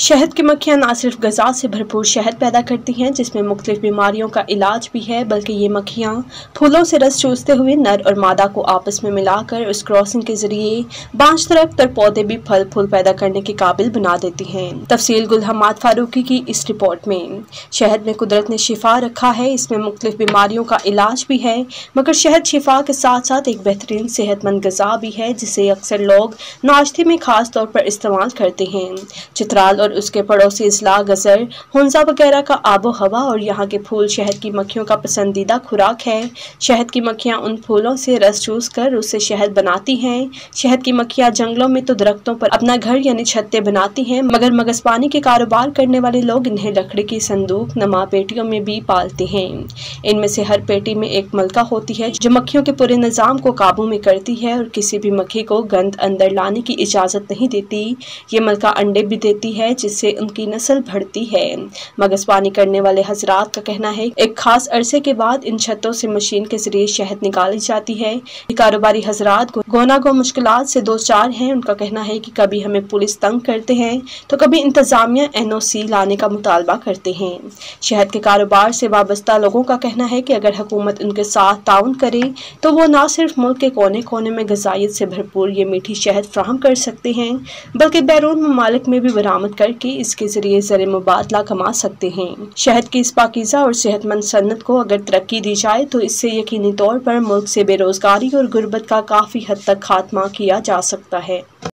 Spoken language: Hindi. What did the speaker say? शहद की मक्खियाँ न सिर्फ गज़ा से भरपूर शहद पैदा करती हैं जिसमें मुख्तलिफ बीमारियों का इलाज भी है, बल्कि ये मक्खियाँ फूलों से रस चूसते हुए नर और मादा को आपस में मिलाकर उस क्रॉसिंग के जरिए बाँझ दरख्त और पौधे भी फल फूल पैदा करने के काबिल बना देती हैं। तफसील गुल हमाद फारुकी की इस रिपोर्ट में। शहद में कुदरत ने शिफा रखा है, इसमें मुख्तलिफ बीमारियों का इलाज भी है, मगर शहद शिफा के साथ साथ एक बेहतरीन सेहतमंद गज़ा भी है जिसे अक्सर लोग नाश्ते में खास तौर पर इस्तेमाल करते हैं। चित्राल और उसके पड़ोसी इस्ला गजर, हुंजा वगैरह का आबो हवा और यहाँ के फूल शहद की मक्खियों का पसंदीदा खुराक है। शहद की मक्खियाँ उन फूलों से रस चूस कर उससे शहद बनाती हैं। शहद की मक्खियाँ जंगलों में तो दरख्तों पर अपना घर यानी छत्ते बनाती हैं, मगर मगजपानी के कारोबार करने वाले लोग इन्हें लकड़ी की संदूक नमा पेटियों में भी पालते हैं। इनमें से हर पेटी में एक मलका होती है जो मक्खियों के पूरे निज़ाम को काबू में करती है और किसी भी मक्खी को गंद अंदर लाने की इजाज़त नहीं देती। ये मलका अंडे भी देती है जिससे उनकी नस्ल बढ़ती है। मगजपानी करने वाले हजरात का कहना है एक खास अरसे के बाद इन छत्तों से मशीन के जरिए शहद निकाली जाती है। कारोबारी हजरात गोनागो मुश्किलात से दो चार हैं। उनका कहना है कि कभी हमें पुलिस तंग करते हैं तो कभी इंतजामिया NOC लाने का मुतालबा करते हैं। शहद के कारोबार से वाबस्ता लोगों का कहना है कि अगर हुकूमत उनके साथ ताउन करे तो वो ना सिर्फ मुल्क के कोने कोने में गजाइत से भरपूर ये मीठी शहद फ्राहम कर सकते हैं, बल्कि बैरून ममालिक में भी बरामद करके इसके जरिए ज़र मुबादला कमा सकते हैं। शहद की इस पाकीज़ा और सेहतमंद सन्नत को अगर तरक्की दी जाए तो इससे यकीनी तौर पर मुल्क से बेरोजगारी और गुर्बत का काफ़ी हद तक खात्मा किया जा सकता है।